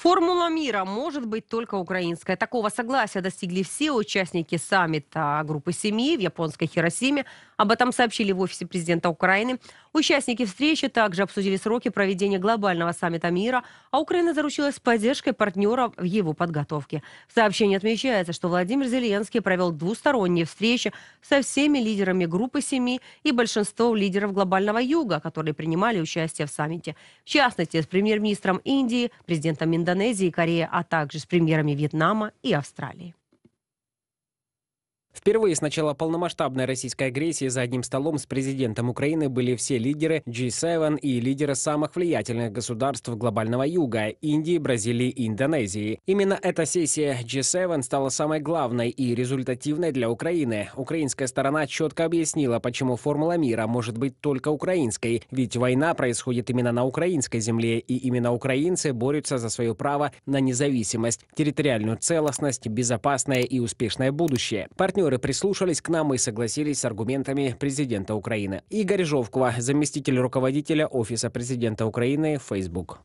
Формула мира может быть только украинская. Такого согласия достигли все участники саммита группы 7 в японской Хиросиме. Об этом сообщили в офисе президента Украины. Участники встречи также обсудили сроки проведения глобального саммита мира, а Украина заручилась поддержкой партнеров в его подготовке. В сообщении отмечается, что Владимир Зеленский провел двусторонние встречи со всеми лидерами группы 7 и большинством лидеров глобального юга, которые принимали участие в саммите. В частности, с премьер-министром Индии, президентом Индонезии и Кореи, а также с премьерами Вьетнама и Австралии. Впервые с начала полномасштабной российской агрессии за одним столом с президентом Украины были все лидеры G7 и лидеры самых влиятельных государств глобального юга – Индии, Бразилии и Индонезии. Именно эта сессия G7 стала самой главной и результативной для Украины. Украинская сторона четко объяснила, почему формула мира может быть только украинской. Ведь война происходит именно на украинской земле, и именно украинцы борются за свое право на независимость, территориальную целостность, безопасное и успешное будущее. Партнеры прислушались к нам и согласились с аргументами президента Украины. Игорь Жовков, заместитель руководителя Офиса президента Украины, Facebook.